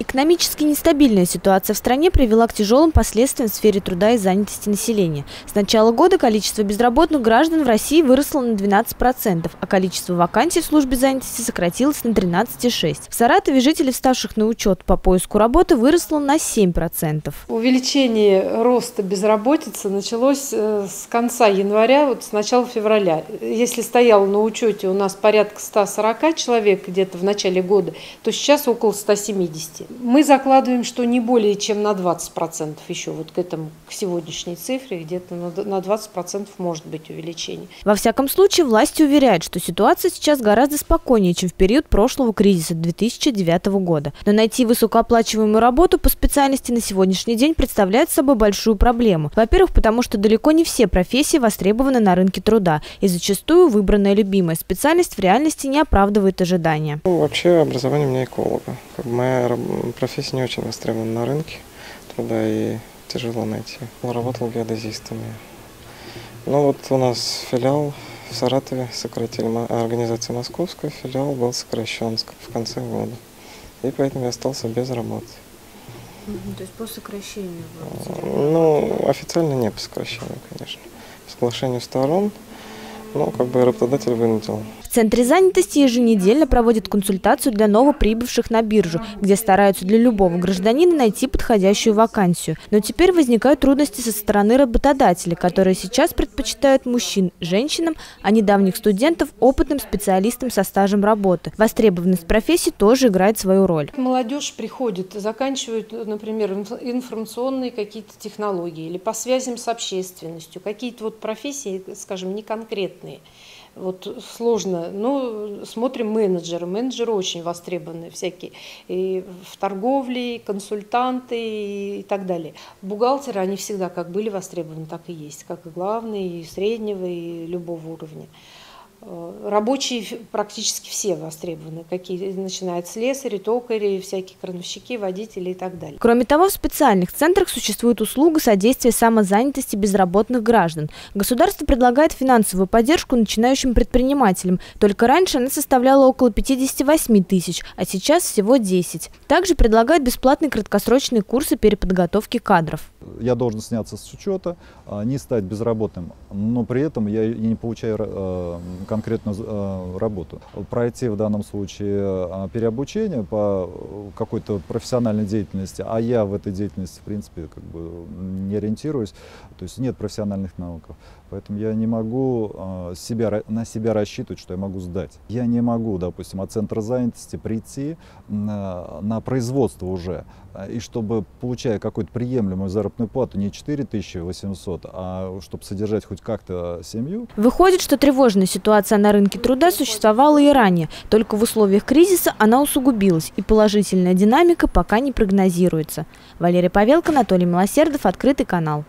Экономически нестабильная ситуация в стране привела к тяжелым последствиям в сфере труда и занятости населения. С начала года количество безработных граждан в России выросло на 12%, а количество вакансий в службе занятости сократилось на 13,6%. В Саратове жители, вставших на учет по поиску работы, выросло на 7%. Увеличение роста безработицы началось с конца января, вот с начала февраля. Если стояло на учете у нас порядка 140 человек где-то в начале года, то сейчас около 170. Мы закладываем, что не более чем на 20% еще вот к сегодняшней цифре, где-то на 20% может быть увеличение. Во всяком случае, власти уверяют, что ситуация сейчас гораздо спокойнее, чем в период прошлого кризиса 2009 года. Но найти высокооплачиваемую работу по специальности на сегодняшний день представляет собой большую проблему. Во-первых, потому что далеко не все профессии востребованы на рынке труда, и зачастую выбранная любимая специальность в реальности не оправдывает ожидания. Ну, вообще образование у меня эколога. Моя профессия не очень востребована на рынке труда и тяжело найти. Работал геодезистами. Но вот у нас филиал в Саратове сократили, организация московская, филиал был сокращен в конце года. И поэтому я остался без работы. То есть по сокращению? Ну, официально не по сокращению, конечно. По соглашению сторон. Но работодатель вынудил. В центре занятости еженедельно проводят консультацию для новоприбывших на биржу, где стараются для любого гражданина найти подходящую вакансию. Но теперь возникают трудности со стороны работодателей, которые сейчас предпочитают мужчин женщинам, а недавних студентов опытным специалистам со стажем работы. Востребованность профессии тоже играет свою роль. Молодежь приходит, заканчивают, например, информационные какие-то технологии или по связям с общественностью. Какие-то вот профессии, скажем, не конкретные. Вот сложно, но смотрим менеджеры. Менеджеры очень востребованы всякие и в торговле, и консультанты и так далее. Бухгалтеры, они всегда как были востребованы, так и есть, как и главные, и среднего, и любого уровня. Рабочие практически все востребованы, какие, начиная от слесарей, токарей, всякие крановщики, водители и так далее. Кроме того, в специальных центрах существует услуга содействия самозанятости безработных граждан. Государство предлагает финансовую поддержку начинающим предпринимателям. Только раньше она составляла около 58 тысяч, а сейчас всего 10. Также предлагают бесплатные краткосрочные курсы переподготовки кадров. Я должен сняться с учета, не стать безработным, но при этом я не получаю конкретную работу. Пройти в данном случае переобучение по какой-то профессиональной деятельности, а я в этой деятельности, в принципе, не ориентируюсь, то есть нет профессиональных навыков. Поэтому я не могу на себя рассчитывать, что я могу сдать. Я не могу, допустим, от центра занятости прийти на производство уже, и чтобы, получая какую-то приемлемую заработную плату, не 4800, а чтобы содержать хоть как-то семью. Выходит, что тревожная ситуация на рынке труда существовала и ранее. Только в условиях кризиса она усугубилась, и положительная динамика пока не прогнозируется. Валерия Павелко, Анатолий Милосердов, «Открытый канал».